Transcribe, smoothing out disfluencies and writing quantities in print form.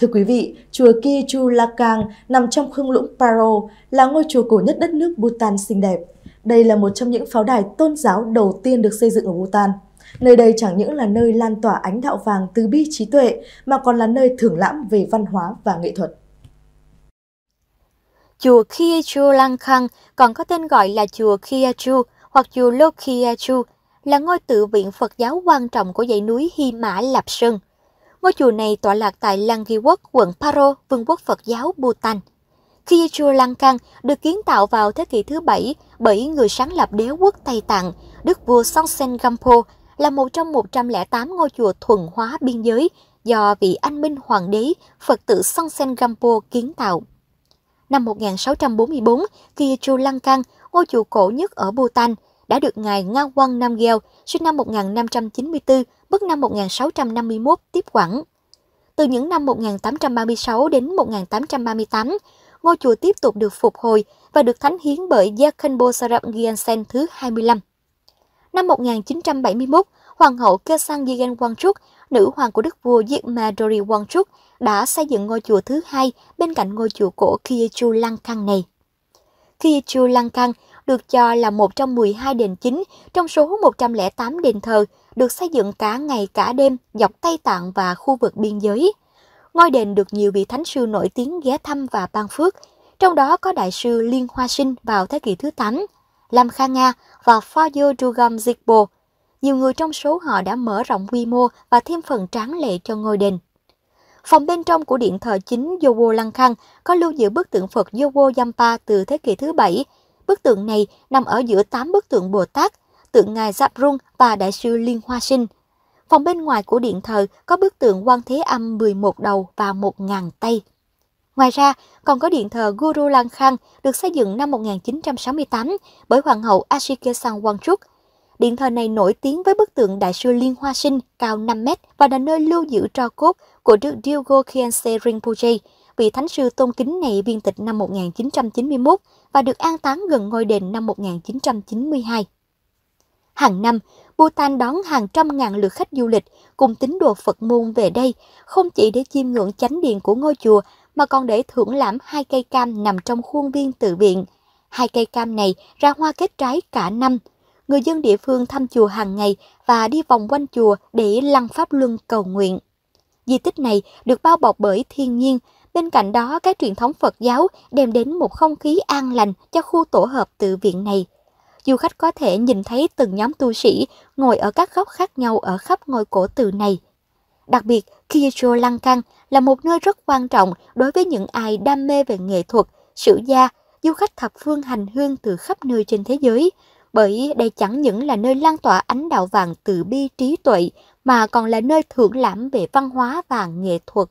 Thưa quý vị, chùa Kyichu Lhakhang nằm trong khung lũng Paro, là ngôi chùa cổ nhất đất nước Bhutan xinh đẹp. Đây là một trong những pháo đài tôn giáo đầu tiên được xây dựng ở Bhutan. Nơi đây chẳng những là nơi lan tỏa ánh đạo vàng từ bi trí tuệ, mà còn là nơi thưởng lãm về văn hóa và nghệ thuật. Chùa Kyichu Lhakhang còn có tên gọi là chùa Kyichu hoặc chùa Lok Kyichu, là ngôi tự viện Phật giáo quan trọng của dãy núi Hy Mã Lạp Sơn. Ngôi chùa này tọa lạc tại làng Nghi Quốc, quận Paro, Vương quốc Phật giáo Bhutan. Kyichu Lhakhang được kiến tạo vào thế kỷ thứ 7 bởi người sáng lập đế quốc Tây Tạng, Đức vua Songtsen Gampo, là một trong 108 ngôi chùa thuần hóa biên giới do vị anh minh hoàng đế Phật tử Songtsen Gampo kiến tạo. Năm 1644, Kyichu Lhakhang, ngôi chùa cổ nhất ở Bhutan, đã được ngài Ngao Quang Nam Gheo, sinh năm 1594, mất năm 1651 tiếp quản. Từ những năm 1836 đến 1838, ngôi chùa tiếp tục được phục hồi và được thánh hiến bởi Yakhenbo Sarap Gyan Sen thứ 25. Năm 1971, Hoàng hậu Kê Sang Gigan Wangchuk, nữ hoàng của đức vua Jigme Dorji Wangchuk, đã xây dựng ngôi chùa thứ hai bên cạnh ngôi chùa cổ Kyichu Lhakhang này. Kyichu Lhakhang được cho là một trong 12 đền chính trong số 108 đền thờ được xây dựng cả ngày cả đêm dọc Tây Tạng và khu vực biên giới. Ngôi đền được nhiều vị thánh sư nổi tiếng ghé thăm và ban phước, trong đó có đại sư Liên Hoa Sinh vào thế kỷ thứ 8, Lam Khang Nga và Foyodugam Zikbo. Nhiều người trong số họ đã mở rộng quy mô và thêm phần tráng lệ cho ngôi đền. Phòng bên trong của điện thờ chính Yogo Lăng Khang có lưu giữ bức tượng Phật Yogo Yampa từ thế kỷ thứ 7. Bức tượng này nằm ở giữa 8 bức tượng Bồ Tát, tượng ngài Zaprung và đại sư Liên Hoa Sinh. Phòng bên ngoài của điện thờ có bức tượng Quan Thế Âm 11 đầu và 1.000 tay. Ngoài ra, còn có điện thờ Guru Lan Khan được xây dựng năm 1968 bởi Hoàng hậu Ashikya Sang Wangchuk. Điện thờ này nổi tiếng với bức tượng đại sư Liên Hoa Sinh cao 5 mét và là nơi lưu giữ tro cốt của đức Diogo Kiense Rinpochei, vị thánh sư tôn kính này viên tịch năm 1991 và được an táng gần ngôi đền năm 1992. Hàng năm, Bhutan đón hàng trăm ngàn lượt khách du lịch cùng tín đồ Phật môn về đây, không chỉ để chiêm ngưỡng chánh điện của ngôi chùa mà còn để thưởng lãm 2 cây cam nằm trong khuôn viên tự viện. 2 cây cam này ra hoa kết trái cả năm. Người dân địa phương thăm chùa hàng ngày và đi vòng quanh chùa để lăng pháp luân cầu nguyện. Di tích này được bao bọc bởi thiên nhiên, bên cạnh đó các truyền thống Phật giáo đem đến một không khí an lành cho khu tổ hợp tự viện này. Du khách có thể nhìn thấy từng nhóm tu sĩ ngồi ở các góc khác nhau ở khắp ngôi cổ tự này. Đặc biệt, Kyichu Lhakhang là một nơi rất quan trọng đối với những ai đam mê về nghệ thuật, sử gia, du khách thập phương hành hương từ khắp nơi trên thế giới. Bởi đây chẳng những là nơi lan tỏa ánh đạo vàng từ bi trí tuệ mà còn là nơi thưởng lãm về văn hóa và nghệ thuật.